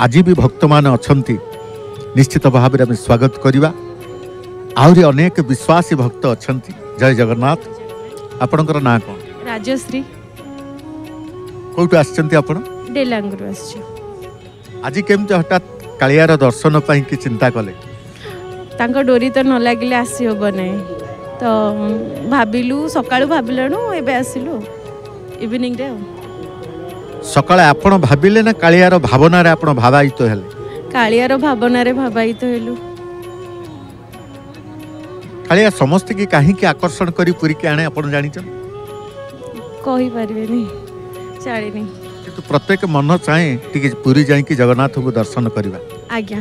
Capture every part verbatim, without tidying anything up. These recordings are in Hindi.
आज भी भक्त माने अछंती निश्चित भाव में स्वागत करवा। आहरी अनेक विश्वासी भक्त अछंती। जय जगन्नाथ। आपणकर ना कौन? राजश्री। कोठु आछंती आपण? डेलांगुर आछी। आज केमते हठात कालियार दर्शन पाई कि चिंता कले? तांको डोरी तो न लगिले आसी होबो नै, तो भाबिलु सकाळु भाबिलनु एबे आसिलु इवनिंग रे। सकाळे आपण भाबिले ना कालियार भावना रे आपण भावायित हेले? कालियार भावना रे भावायित हेलु। कालिया समस्त की काहे की आकर्षण करी पुरी के आणे आपण जानिछन? कोही परबे नै, चाळे नै, किंतु प्रत्येक मन चाहे टिके पुरी जाई की जगन्नाथ को दर्शन करबा। आज्ञा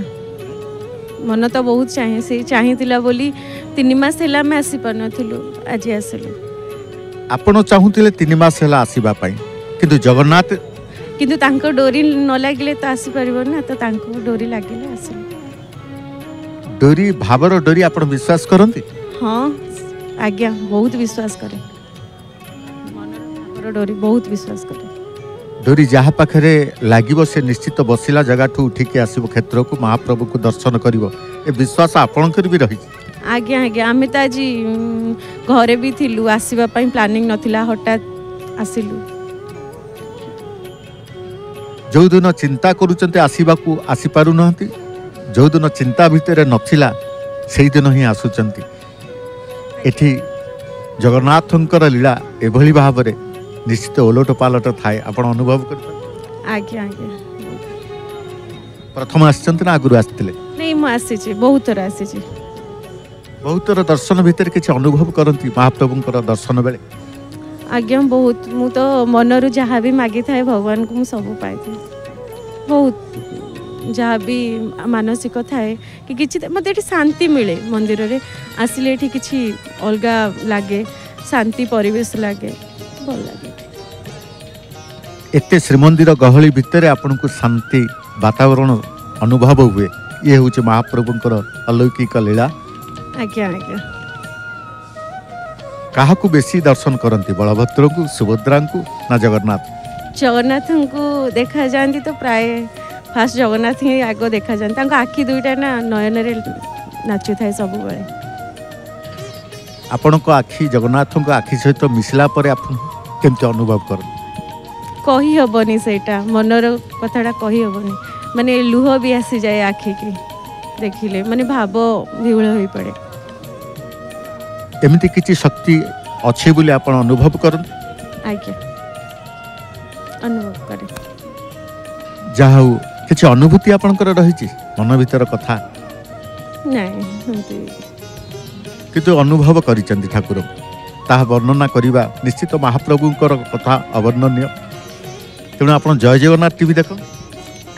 मन तो बहुत चाहे, से चाहिला बोली तीन मास हेला मैं आसी पनथुलु, आज आसलु। आपण चाहुतिले तीन मास हेला आसीबा पई, किंतु जगन्नाथ किंतु तांको डोरी न लागिले तो आसी परबो ना, तो तांको डोरी लागिले आसलु। डोरी भाबर डोरी आपण विश्वास करंती? हां आज्ञा, बहुत विश्वास करे। मन भाबर डोरी बहुत विश्वास करे। डोरी जहाँ पाखे लगे से निश्चित बसला जगह उठिकी आसो क्षेत्र को महाप्रभु को दर्शन कर विश्वास आपणकर भी रही। आज्ञा आज्ञा, आम तो आज घरे भी थिलु, आसवाप प्लानिंग नथिला, हठात आसिलु। जो दिन चिंता करुचंते आसीबाकू आसी पारु नहंती, जो दिन चिंता भितर नथिला सेहि दिन ही आसुचंती। एठी जगन्नाथंकर लीला एभली भावरे निश्चित ओलट पालट थाए, आपण अनुभव करबे। आज्ञा आज्ञा। प्रथम आछंत ना आगुरु आस्थिले? नै म आसी छी, बहुत थोर आसी छी। बहुत थोर दर्शन भीतर किछ अनुभव करंती महाप्रभुंकर दर्शन बेले? आज्ञा बहुत, मु तो मनरु जहाँ भी मागी थाए भगवान को मु सब पाए थी। बहुत जहाँ भी मानसिक थाए कि किछि मते एठी शांति मिले, मंदिर रे आसिले एठी किछि अलगा लागे, शांति परिवेश लागे, भल लागे। एते श्रीमंदिर गहली भितर आपनको शांति वातावरण अनुभव हुए, ये हूँ महाप्रभुंकर अलौकिक लीला। आज्ञा आज्ञा। काहा को बेसी दर्शन करती, बलभद्र को, सुभद्रा को ना जगन्नाथ? जगन्नाथ को देखा जाती, तो प्राय फास्ट जगन्नाथ ही आग देखा जाती। आखि दुईटा ना नयन रे नाचु थाए सब बेले। आपण को आखि जगन्नाथ को आखि सहित मिसला पर आपण केमते अनुभव करते? कही हेनी सेटा मनर कथाटा कही हेनी, माने लुह भी आसी जाए आखि की देखिले, माने भाव विहुल हो पड़े। एमती किछि शक्ति अछि बोली आपण अनुभव करन? आज्ञा अनुभव करे। जाहु किछि अनुभूति आपनकर रहिछि मन भीतर कथा? नै हमते कितु अनुभव करिसंती ठाकुर, ताहा वर्णना करिवा निश्चित महाप्रभुंकर कथा अवर्णनीय। तेणु आप जय जगन्नाथ टीवी देख?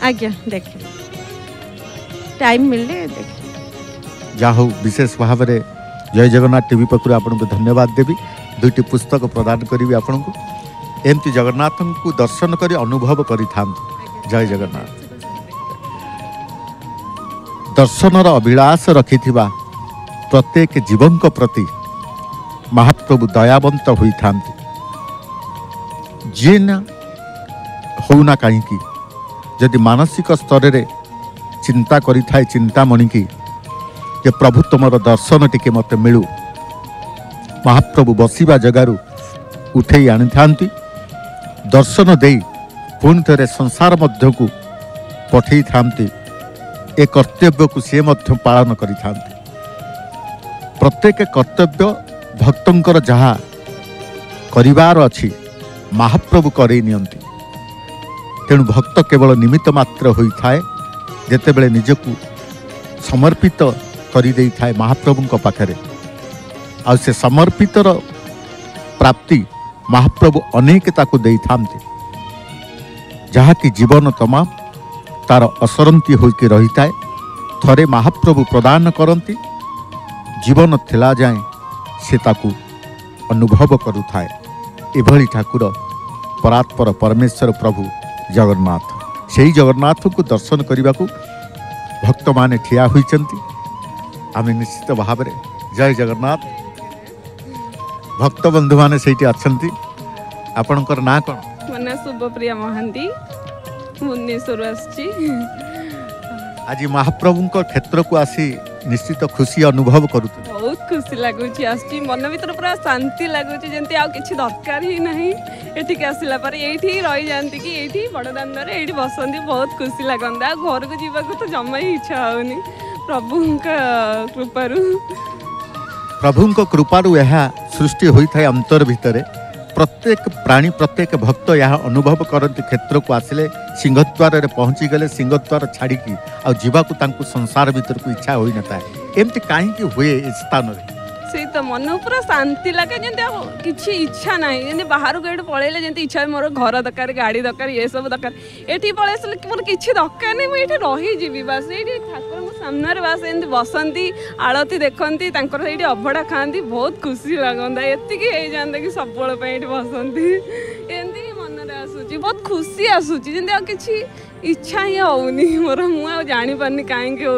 आज्ञा देख, टाइम मिले देख। जा हो विशेष भाव में जय जगन्नाथ टीवी पक्ष आपन को धन्यवाद देवी। दुईटी पुस्तक प्रदान करी आपण को, एमती जगन्नाथ को दर्शन करी अनुभव करी थांत। जय जगन्नाथ। दर्शनर अभिलाष रखि प्रत्येक जीवन प्रति महाप्रभु दयावंत होई थांत। जिन होना कहीं जदि मानसिक स्तर में चिंता करी थाए, चिंतामणि की जे प्रभु तुमर दर्शन टिके मत मिलू, महाप्रभु बसिबा जगारू उठे आनी थांती, दर्शन दे पुन थे संसार मध्य को पठे थांती। ए कर्तव्य को सी मध्य पालन करी थांती। प्रत्येक कर्तव्य भक्तंकर जहा करिवार अछि महाप्रभु करे नियंती। तेणु भक्त केवल निमित्त मात्र होई थाए, जेते बेले निजकु समर्पित करी देई थाए महाप्रभुंक पाखरे। आ से समर्पितर प्राप्ति महाप्रभु अनेकता को देई थामते, जहा कि जीवन तमाम तार असरंती होइके रही थाए। थरे महाप्रभु प्रदान करंती, जीवन थिला जाए से ताकु अनुभव करू थाए। एभली ठाकुर परात्पर परमेश्वर प्रभु जगन्नाथ, से ही जगन्नाथ को दर्शन करने को भक्त माने ठिया होइचंती। आमे निश्चित भाव में जय जगन्नाथ। भक्त बंधु माने सेठी अछंती। आपणकर ना कौन? मना सुभप्रिया महांती। भुवनेश्वर आज महाप्रभु क्षेत्र को आसी निश्चित खुशी अनुभव कर बहुत खुशी लगुच मन भर पूरा शांति लगुच जमी आ कि दरकार ही ना ये आसला ये रही जाती कि ये बड़दान ये बसंती बहुत खुशी लगता घर को जावाक तो जमा ही इच्छा होनी प्रभु कृपार प्रभु कृपारू यह सृष्टि होता है अंतर भितर प्रत्येक प्राणी प्रत्येक भक्त यह अनुभव करती क्षेत्र को आसिले सिंहद्वार पहुँची गले सिंहद्वार छाड़ी आ जीवाकु तांकु संसार भीतर को इच्छा होई न था एमती कहीं हुए स्थान से तो मन पूरा शांति लगे जमी कि इच्छा ना जमी बाहर को ये पलैले जमी इच्छा मोर घर दरकार गाड़ी दरकार ये सब दरकार ये पलैस मोर कि दरकार नहीं मुझे रहीजी बास ये ठाकुर सामने बास एम बसंती आलती देखती ये अभड़ा खाती बहुत खुशी लगता एतिकाता कि सब बसंती एमती मन आसूँ बहुत खुशी आसूची जमी आ कि इच्छा ही होनी मोर मुझे जापार कहीं हो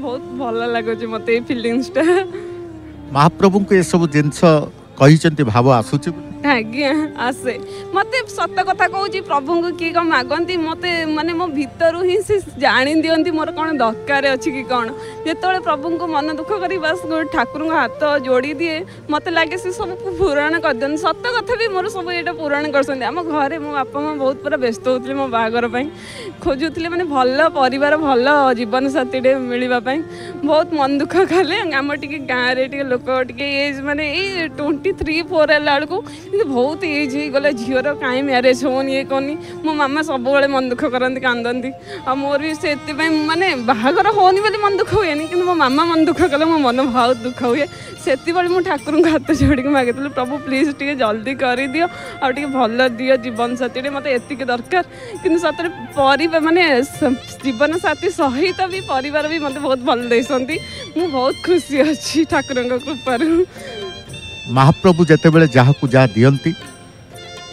बहुत भल लगुच मत फिलिंगसटा महाप्रभु को ये सब जिनस भाव आसू आज्ञा आसे मत सत कथा कहूँ प्रभु को किए कौन मागती मत मानने मो भू ही सी जाणी दिखती मोर कौन दरकार अच्छी कि कौन जो प्रभु को मन दुख कर बस ठाकुर हाथ जोड़ी दिए मत लगे सी सब पूरण कर दिखते सत कथा भी मोर सब ये पूरण करम घर मो बापा माँ बहुत पूरा व्यस्त होते मो बागर खोजुले मैंने भल पर भल जीवन साथी मिलवाई बहुत मन दुख कले आम टे गाँव में लोक टे मानने ये ट्वेंटी थ्री फोर है बहुत एज हो गला झीवर कहीं म्यारेज होनी ये कहनी मो मामा सब मन दुख करती कांदी आ मोर भी से मानने बाहर होनी बोली मन दुख हुए कि मो मामा मन दुख कले मो मन बहुत दुख हुए से मुझे ठाकुर हाथ जोड़ी मागिदी प्रभु प्लीज टे जल्दी कर दियो आ भल दियो जीवन साथी मत एति दरकार कि सतरे पर मानने जीवन साथी सहित भी परिवार भी मत बहुत भल देती मु बहुत खुशी अच्छी ठाकुर कृपार महाप्रभु जेते बेले जाहाकु जा दियंती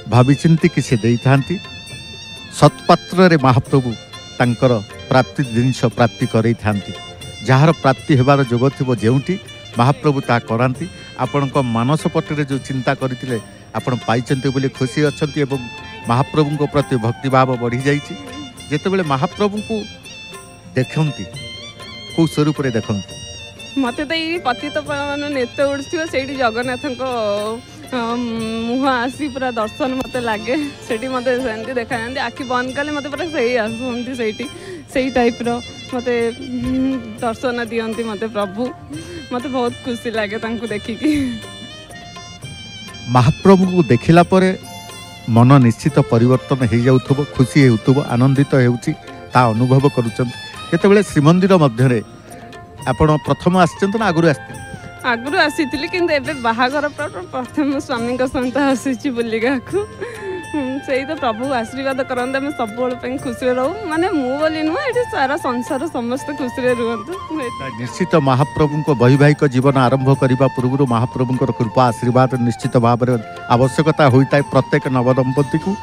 भावी चिंती कि से देई थांती सत्पात्र रे महाप्रभु तांकर प्राप्ति जिनस प्राप्ति करई थांती जार प्राप्ति हेबार जोग थिबो जेउंटी महाप्रभु ता करांती आपणक मानस पटरे जो चिंता करतिले आपण पाइचंती बोली खुशी अछंती एवं महाप्रभु को प्रति भक्ति भाव बढ़ी जाईची जेते बेले महाप्रभु को देखंती को स्वरूप रे देखंती मत तो ये पतित पावन नेत उड़े से जगन्नाथ को मुह आसी पूरा दर्शन मत लगे से मत से देखा आखि बंद कले मत पूरा से आसती से सही टाइप रो मत दर्शन दियंती मत प्रभु मत बहुत खुशी लगे देखिकी महाप्रभु को देखला मन निश्चित परिवर्तन हो जाऊ खुशी हो आनंदित होनुभव कर श्रीमंदिर मध्य आपण प्रथम आसचंत ना आगुरु आसते आगुरु आसीतिले किंतु एबे बाहागर प्रथम स्वामी का संत आसीची बुलिगा को सेही तो प्रभु आशीर्वाद करंदा मैं सब बोल पे खुशी रहू माने मु बोली नु एठी सारा संसार समस्त खुशी रे रहंतु निश्चित महाप्रभु को वैवाहिक जीवन आरंभ करबा पूर्व महाप्रभु को कृपा आशीर्वाद निश्चित भाव में आवश्यकता होता है प्रत्येक नवदंपति को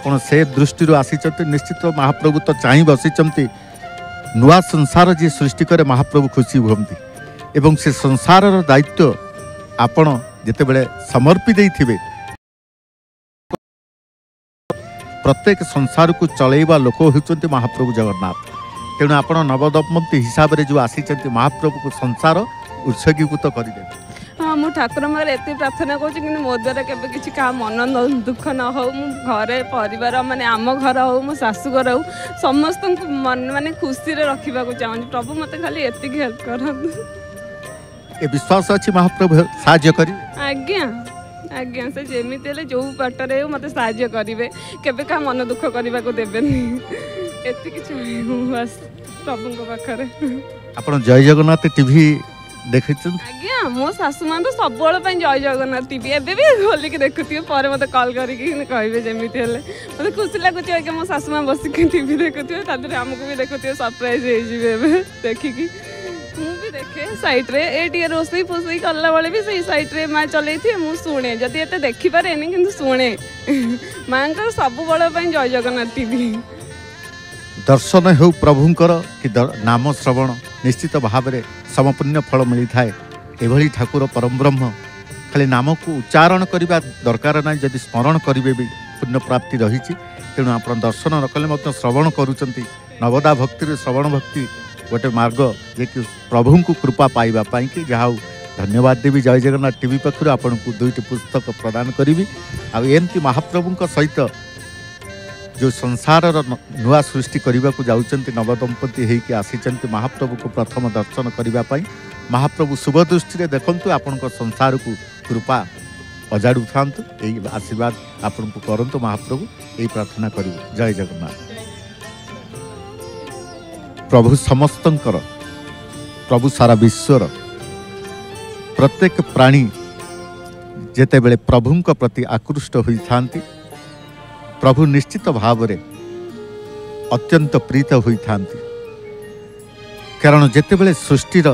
आपण से दृष्टि आसीचंत निश्चित महाप्रभु तो चाहि बसीचंती नुआ संसार जी सृष्टि करे महाप्रभु खुशी हुंती एवं से संसार दायित्व आपण जते बेले समर्पी देइथिबे प्रत्येक संसार को चलेबा लोक होचंती महाप्रभु जगन्नाथ तेणु आपण नवदंपति हिसाब रे जो आसीचंती महाप्रभु को संसार उत्सर्गीकृत करिदे हाँ मु ठाकुर मार एत प्रार्थना करुँच कि मो द्वारा केवे किसी क्या मन दुख न हो घरे परिवार माने आम घर हो मो सासूघर हो समस्त मन माने खुशी रे रखा चाहूँ प्रभु मत खाली एति हेल्प कर ए विश्वास अछि महाप्रभु साहाय्य करी आज्ञा आज्ञा से जमीते जो बाटर हो मत साहाय्य करेंगे केवे क्या मन दुख करने को देवेनि एति प्रभु पाखे आप जय जगन्नाथ टीवी देखी आज्ञा मो सासू माँ तो सब जय जगन्नाथ टीवी एबे भी खोलिक देखुए पर मत कल करें मत खुशी लगुच आज्ञा मो सासू माँ बसिक टीवी देखुए तेरे आमको भी देखुए सरप्राइज हो देखिकी मुझे देखे सैड्रे ये रोसई फोसई कला बेले भी सही सैड्रे माँ चल शुणे जदि ये देखिपारे कि शुणे माँ को सब जय जगन्नाथ टीवी दर्शन हो प्रभुंकर कि नाम श्रवण निश्चित भाव में समपुण्य फल मिलता है एभली ठाकुर परम ब्रह्म खाली नाम को उच्चारण करने दरकार ना जदि स्मरण करेंगे भी पुण्य प्राप्ति रही तेणु आप दर्शन न कले श्रवण करुँच नवदा भक्ति श्रवण भक्ति गोटे मार्ग जे कि प्रभु को कृपा पाइबापी कि जहा धन्यवाद देवी जय जगन्नाथ टीवी पक्षर आपण को दुईट पुस्तक प्रदान करी आमती महाप्रभु सहित जो संसार नुआ सृष्टि करने को जाऊँच नवदंपति होकर आसी महाप्रभु को प्रथम दर्शन करने महाप्रभु शुभ दृष्टि देखु आपण संसार को कृपा अजाड़ू था आशीर्वाद आपण को करंतु महाप्रभु यही प्रार्थना करूँ। जय जगन्नाथ। प्रभु समस्त प्रभु सारा विश्वर प्रत्येक प्राणी जेते बेले प्रभु प्रति आकृष्ट होई थांती प्रभु निश्चित भाव रे अत्यंत प्रीत होई थांती कारण जेते बेले सृष्टिर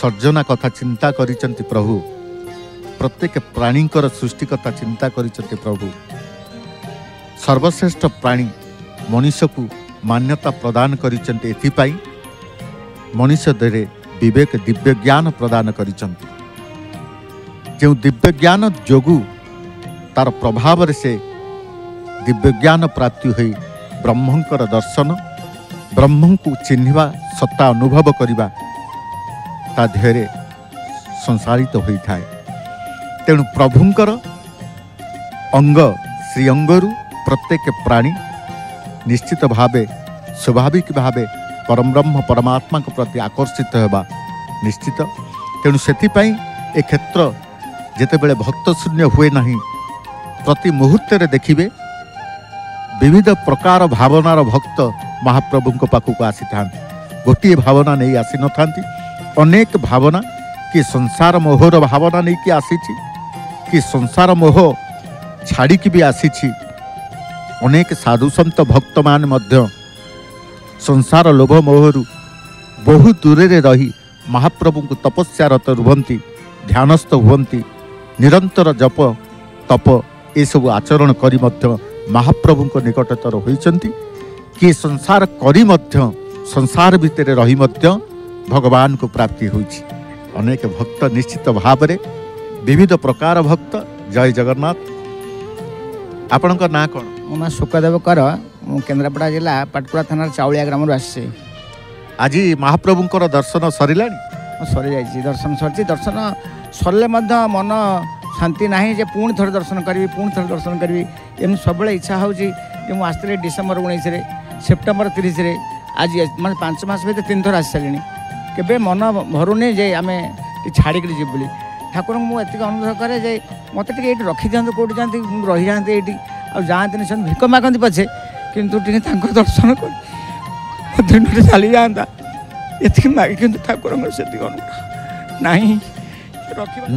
सर्जना कथा चिंता करिसंती प्रभु प्रत्येक प्राणी सृष्टि कथा चिंता करिसंती प्रभु सर्वश्रेष्ठ प्राणी मनुष्य को मान्यता प्रदान करिसंती एथिपाई मनुष्य देरे विवेक दिव्य ज्ञान प्रदान करिसंती जो दिव्य ज्ञान जोगु तार प्रभाव से दिव्य ज्ञान प्राप्ति हो ब्रह्मंकर दर्शन ब्रह्म को चिन्हवा सत्ता अनुभव करवा ता धेरे संसारित तो होता है। तेणु प्रभुंकर अंग श्री अंगरु प्रत्येक प्राणी निश्चित भावे स्वाभाविक भावे परम ब्रह्म परमात्मा के प्रति आकर्षित होगा निश्चित। तेणु से ए क्षेत्र जेते बेले भक्त शून्य हुए नहीं प्रति मुहूर्त देखिए विविध प्रकार भावनार भक्त महाप्रभु पाखक आसी था गोटे भावना नहीं आसी न था अनेक भावना कि संसार मोहर भावना नहीं कि आसी कि संसार मोह छाड़िकी भी आसी अनेक साधु संत भक्त मान मध्य संसार लोभ मोहरु बहु दूर रही महाप्रभु को तपस्यारत रुहंती ध्यानस्थ हुवंती निरंतर जप तप ये सब आचरण करी मध्य महाप्रभु को निकटतर होइचंती कि संसार करी मध्य संसार भितर रही मध्य भगवान को प्राप्ति होइछि अनेक भक्त निश्चित भाव रे विविध प्रकार भक्त। जय जगन्नाथ। आपण को ना कौन उमा सुखदेव कर केन्द्रापड़ा जिला पाटकुरा थाना चाउलिया ग्राम रो आसी आज महाप्रभु को दर्शन सरिलानी सरी जाइए दर्शन सर दर्शन सरले मन शांति ना जे पुणी थोड़े दर्शन करी पुणी थोड़े दर्शन करी एम सब इच्छा हो मुझे डिसेम्बर उन्नीस सेप्टेम्बर तीस आज मैं पांच मस भर तीन थर आसी सारे केवे मन भरूनी जे आम छाड़िक जी बोली ठाकुर मुझे अनुरोध कै जे मत रखी दिखाँ कौट जाती रही जाती ये आती से भिक मागती पछे कि दर्शन कर चली जाता एति मागे किंतु ठाकुर से नहीं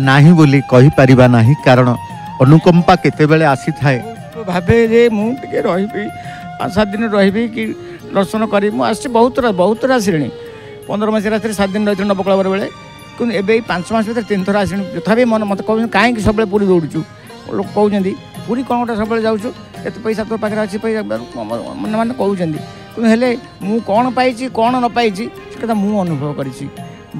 नहीं बोली कही पारिबा नहीं कारण अनुकंपा केते बेले आसी थाए भावे जे मु टिके रहिबी पांच सात दिन रहिबी कि दर्शन करी मु आसी बहुत बहुत आसिनी पंद्रह मस रात सात दिन रही नवकलवर बेले कि एबे पांच मास भीतर तीन थर आसिनी तथापि मन मत कहू कहीं सब पूरी दौड़ू लोग कहते पूरी कौन गोटे सब जाऊ एत पैसा तोर पाखे अच्छी पैसा मन मैंने कहते हेले मु कौन पाई कौन न पाई कथा मु अनुभव करी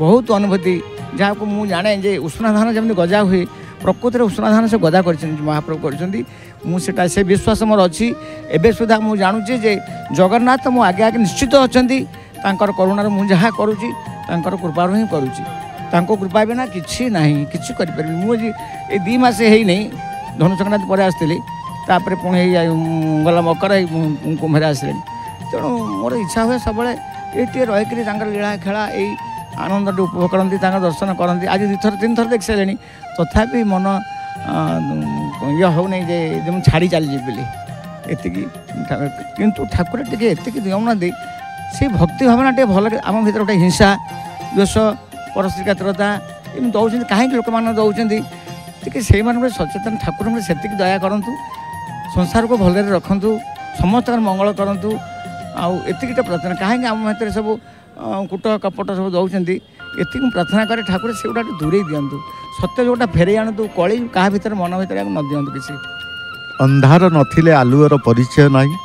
बहुत अनुभूति जहाँ को मुझे जाने जे उष्णा धान जमी गजा हुए प्रकृति उष्णा धान से गजा कर महाप्रभु कर से विश्वास मोर अच्छी एवं सुधा मुझे जानूची जे जगन्नाथ मो आगे आगे निश्चित अच्छा करुणार मुझे जहाँ करुँची कृपार हिं करुँची कृपा बिना कि ना कि कर मुझे ये दी मस है नहीं धनु संक्रांति पर आसती तापर पुणी गला मकर कुंभर आसले तेणु मोर इच्छा हुए सब ये रहीकि लीला खेला यही आनंद उपभोग करती दर्शन करती आज दुई थर तीन थर देख सारे तथापि मन ये हो नहीं जे छाड़ी चली किंतु ठाकुर टे दे से भक्ति भावना टे भल आम भर गोटे हिंसा द्वेष परस्त्रीकातरता एम दौरान कहीं लोक मैंने दौरान टे से सचेतन ठाकुर से दया करूँ संसार को भल रखु समस्त मंगल करूँ आतीकटा प्रार्थना कहीं आम भाई सब कूट कपट सब दौरान एति प्रार्थना करे ठाकुर से गोटा दूरे दिंतु सत्य जोटा फेरे आणतु कली क्या भर मन भर न दिंतु किसी अंधार नथिले आलुअर परिचय नहीं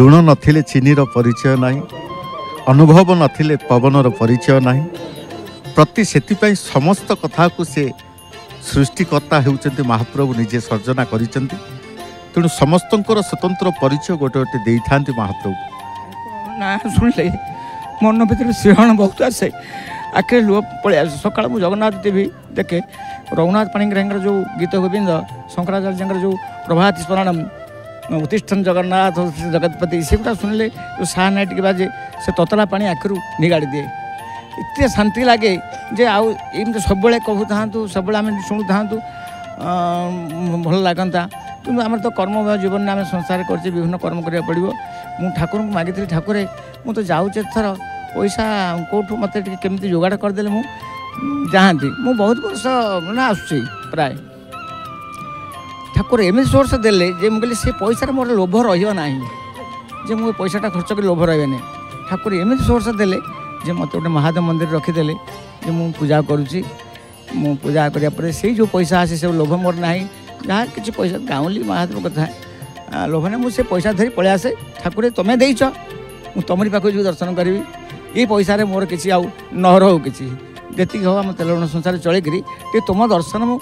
लुण नथिले चीनीर परिचय नहीं अनुभव नथिले पवनर परिचय नहीं प्रति से समस्त कथा को से सृष्टिकर्ता होउचंती महाप्रभु निजे सर्जना करिसंती तेणु समस्त स्वतंत्र परिचय गोटे गोटे दे था महाप्रभु ना शुणिले मन भर श्रीहण बहुत आसे आखिरी लुह पल सका जगन्नाथ टीवी देखे रघुनाथ पाणिग्राही जो गीत गोविंद शंकराचार्य जो प्रभात स्मरण उत्तिष्ठन जगन्नाथ जगतपति से गुटा शुणिले जो साहना टी बाजे से ततला पा आखिर निगाड़ी दिए इतने शांति लगे जे आम सब कहूँ सब शुणुता भल लगता किंतु आम तो कर्ममय जीवन में आम संसार करते विभिन्न कर्म करा पड़ो मु ठाकुर को मागिली ठाकुर मु तो जाऊँ एथर पैसा कौटू मत केमी जोगाड़ करदे मु जाती मु बहुत वर्ष ना आस प्राय ठाकुर एमती सोर्स दे मुझे से पैसार मोर लोभ रहा जे मु पैसाटा खर्च कर लोभ रही ठाकुर एमती सोर्स दे मत गोटे महादेव मंदिर रखीदे मु पूजा करुच्ची मु पूजा करापर से जो पैसा आसे सब लोभ मोर ना जहाँ किसी पैसा गाँवली महादेव कथा लोभने मुझे पैसा धरी पलि आसे ठाकुर तुम्हें देच मु तुमरी पाक जी दर्शन करी ये पैसा मोर किसी आउ नहर हो कि जी हो आम तेल लुण संसार चलिकी तुम दर्शन मु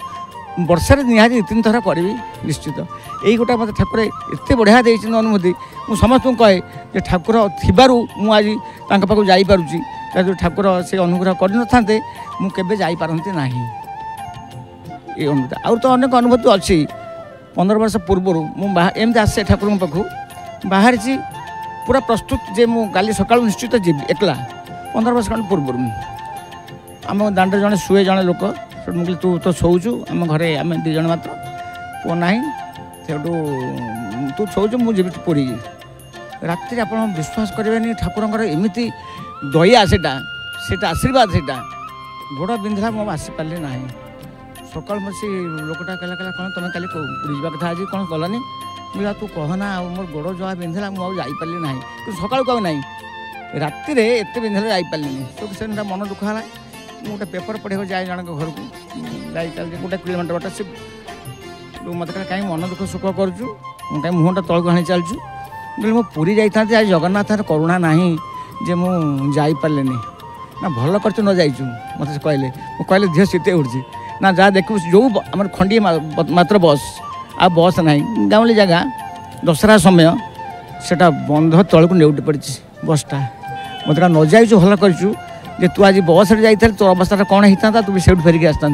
वर्षे निहाती दु तीन थर करी निश्चित यही गोटा मत ठाकुर एत बढ़िया दे अनुभूति मु समस्त कहे ठाकुर थीबारू मु आज तक पाक जापी जो ठाकुर से अनुग्रह करते मुझे जापारती ना ये अनुभूति आउ तो अनेक अनुभूति अच्छी पंद्रह वर्ष पूर्वर मुझे एमती आसे ठाकुर पाखु बाहर जी पूरा प्रस्तुत जे मु काली सकाल निश्चित जी एकला पंद्रह वर्ष खंड पूर्व आम दाण्ड जड़े शुए जड़े लोक मुझे तू तो शोचु आम घरे आम दिज मात्र पु ना से तू शोचु मुझे पूरी राति आप विश्वास करेंगे ठाकुर एमती दया सेटा सेटा आशीर्वाद सेटा गोड़ बिंधला मुझे आसीपारे ना सकाल मत से लोकटा कहला कहला कौन तुम कल पूरी जावा कथा आज कौन कलानी मुझे तू कहना मोर गोड़ जहाँ बिंधला मुझे जापारे ना कि सका कहू ना राति एत बिंधला जापारे तो से मन दुख है मुझे पेपर पढ़े जाए जन घर को जाए गोटे किलोमीटर बाट से मत कह कहीं मन दुख सुख करुचु कहीं मुहटा तौक हाणी चलचु मु पूरी जाता आज जगन्नाथ करुणा ना जे मुझे ना भल कर न जाइचु मत कहले मुझे कहले झील सीते उठी ना जहाँ देखू जो आम खंडी मात्र बस आ बस ना गाँवली जगह दशहरा समय सेटा बंध तौक नेउटी पड़ी बसटा मत न जाइचु भल करू जे तू आज बस जाई तोर अवस्था कौन होता तू भी से फेरिक आसता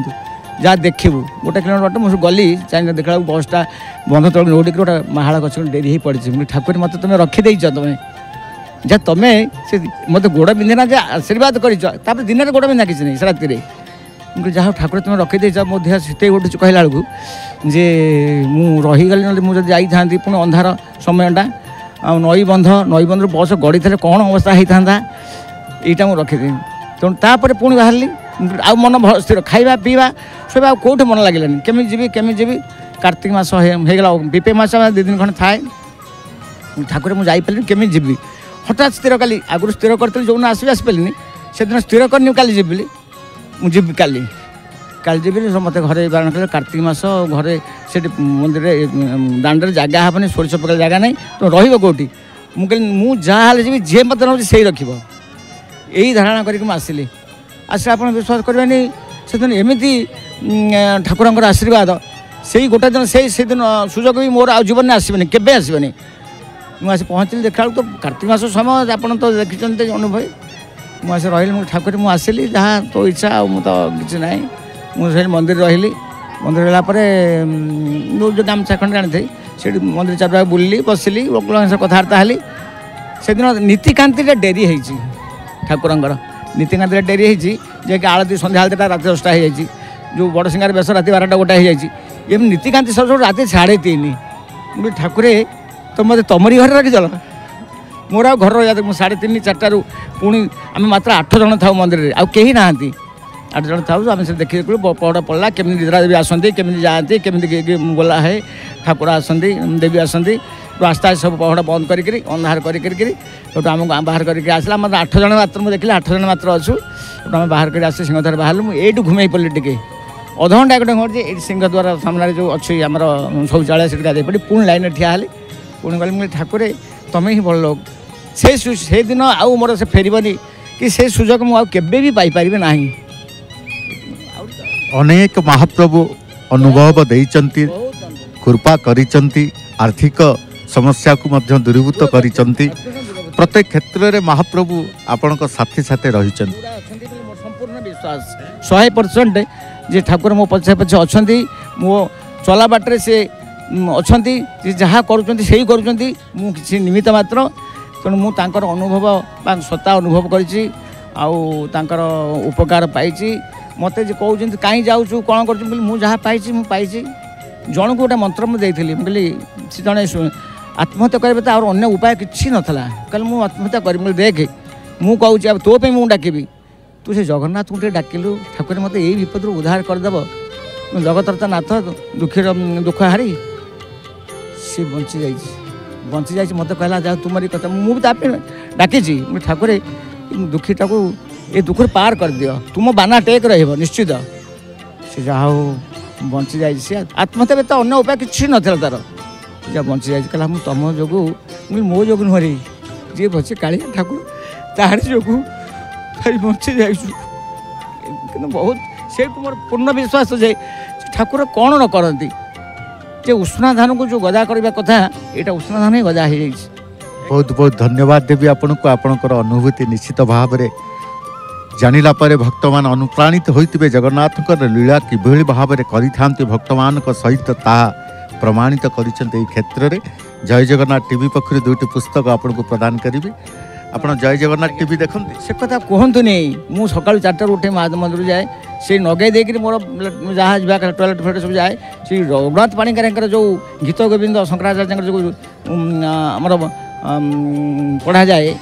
जहाँ देखू गोटे किलोमीटर बाट मुझे गली चाहे देखा बसटा बंध तौक नोटिक गोटे महाड़ा गच डेरी हो पड़ी ठाकुर मत तुम रखीदे तुम्हें जहाँ तुम्हें से मत गोड़ बिंधेना जे आशीर्वाद कर दिन में गोड़ बिंधा किसी नहीं राति जहाँ ठाकुर तुम रखीदे मो देह सीते उठे कहला बेलू जे मु रहीगली ना मुझे जाती पुणी अंधार समयटा आ नई बंध नई बंधर बस गड़ी थे कौन अवस्था होता यहाँ मुझे रखीदे तेणु तापर पुणी बाहर आ मन स्थिर खावा पीवा सब कौटे मन लगे केमी जी केमी जी कार्तिक मस हो विपे मस दु दिन खंड थाए ठाकुर मुझे केमी जी हठात स्थिर कल आगुरी स्थिर करी जो आसबी आसपारे से दिन स्थिर करनी कल जी मुझे काली काली जीवि मत घर बारण कले कार्तिक मस घरे से मंदिर दाण्डे जगह हेनी सोरस पकड़े जगह ना तो रोटी कौटी मुझे मुझे जी जी मत ना से रख यही धारणा करसली आस आप विश्वास करेंगे से दिन एमती ठाकुर आशीर्वाद से गोटे दिन से दिन सुजोग भी मोर आ जीवन में आसबेनि केवे आसबेनि मुझे पहुँचली देखा तो कार्तिक मास समय आप तो देखते अनुभवी मुझे रही ठाकुर मुझे आसली जहाँ तो इच्छा आँ तो किसी ना मुझे मंदिर रही मंदिर रहापर जो गामछा खंड आनी थी से मंदिर चार बुल बसिली कथबार्ता हली से दिन नीतिकांति डेरी हो ठाकुर नीतिकांति डेरी जे कि आलती सन्ध्या आलतीटा रात दसटा हो जाए जो बड़ सिंगार बेस रात बारटा गोटाए हो जाए नीतिकांति सब सब रात साढ़े तीन ठाकुर तो मत तुमरी घर रखी चल मोर आ घर रहा मुझे साढ़े तीन चार्टार पुणी आम मात्र आठ जन था मंदिर में आउ कहीं ना आठ जन था आम से देखी पौड़ पड़ा केमी निद्रा देवी आसती केमी जाती केमी बोला है ठाकुर आसती देवी आसती आस्ते आस्ते सब पहड़ बंद करी अंधार करी आम बाहर करके आसला मात्र आठ जन मात्र मुझे देखिए आठ जन मात्र अच्छू आम बाहर कर आस सिंहद्वार बाहर मुझे घूमे पड़ी टी अधघंटा गोटे घर ये सिंहद्वार सामने जो अच्छी आम शौचालय से गाधे पड़ी पुणी लाइन ठिया पुणी कह ठाकुर तुम्हें ही भल लोग से दिन आउ मोर से फेरबनी कि से सुजोग मुझे भी पाइपर ना अनेक महाप्रभु अनुभव देचंती कृपा करिचंती आर्थिक समस्या को मध्य दूरीभूत कर प्रत्येक क्षेत्र में महाप्रभु आपण साथी साथे रही संपूर्ण विश्वास सौ परसेंट जे ठाकुर मो पछे पछे अच्छा मो चला बाटे से अच्छा जहाँ कर निमित्त मात्र तेणु मुझे अनुभव सत्ता अनुभव कर उपकार पाई मत कौन कहीं जाऊँ कौन कराई जन को गोटे मंत्र मुझे कहली सी जड़े आत्महत्या करेंगे तो और अन्य उपाय किसी नाला कल मुझे आत्महत्या करी देखे मुझे कौच अब तोप मुझे डाकबी तू से जगन्नाथ को डाकिलु ठाकुर मत यही विपद रू उद्धार करदेव जगतरता नाथ दुखी दुख हारी सी बची जा बंची जा मत कहला जा तुम्हारी कथा मुझे डाकी ठाकुर दुखीटा को ये दुख पार कर दियो तुम बाना टेक निश्चित से जहा हो बंची जा आत्महत्या तो अन्य उपाय किसी ना तार जहाँ बंची जा कहला मुझे तुम जो मो जो नुहरी जी बचे कालिया ठाकुर तारी जो बंची जा बहुत से मोर पूर्ण विश्वास जे ठाकुर कौन न करती जे उष्णा धान को जो गदा करने कथा यहाँ उष्णा धान ही गदा हो जाए। बहुत बहुत धन्यवाद देवी आपण को आपणकर अनुभूति निश्चित भाव में जानिला परे भक्त मान अनुप्राणित होइतिबे जगन्नाथ लीला किभली भाव में करिथांते भक्त मान सहित ताहा प्रमाणित करिसंते क्षेत्र रे। जय जगन्नाथ टीवी पक्षर दुईटी पुस्तक आपण को प्रदान करिबे आपण जय जगन्नाथ टीवी देखंते से कथा कहंतु नै मु सकाल चार टा उठे माद मंदिर जाए से नगे देकि मोर जहाज बा टॉयलेट फेट सब जाए से रघुनाथ पाणिकर जो गीत गोविंद शंकराचार्य जो आमर पढ़ा जाए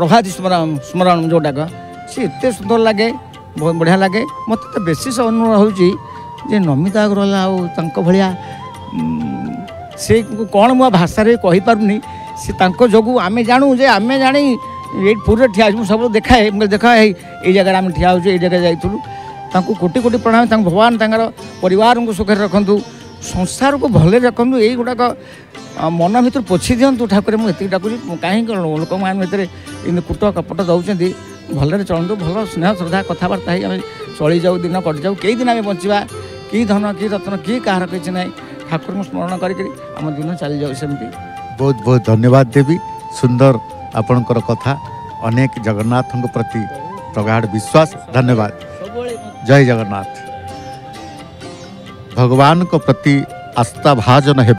प्रभात स्मरण स्मरण जोटाक सी एत सुंदर लगे बढ़िया लगे मत तो बेसिस अनुरोध हो नमिता अग्रवाल आया सी कौन मो भाषा कही पारनी सी जो आम जानू जे आम जाणी ये पूरे ठिया हो सब देखाए देखा ये जगह आम ठिया हो जगह जाइलु कोटि कोटि प्रणाम भगवान परिवार को सुखे रखु संसार को भले रखु ये गुड़ाक मन भर पोछि दिंतु ठाकुर मुझे डाकुच कहीं लोक मैंने कूट कपट दौरान भले चलतु भल स्नेह श्रद्धा कथबार्ता ही चली जाऊ दिन कट जाऊ कई दिन आम बचा कि धन कि रत्न कि कहार किसी ना ठाकुर को स्मरण करम दिन चली जाऊ सेमती। बहुत बहुत धन्यवाद देवी सुंदर आपणकर कथा अनेक जगन्नाथ प्रति प्रगाढ़ विश्वास धन्यवाद। जय जगन्नाथ भगवान को प्रति आस्था भाजन है।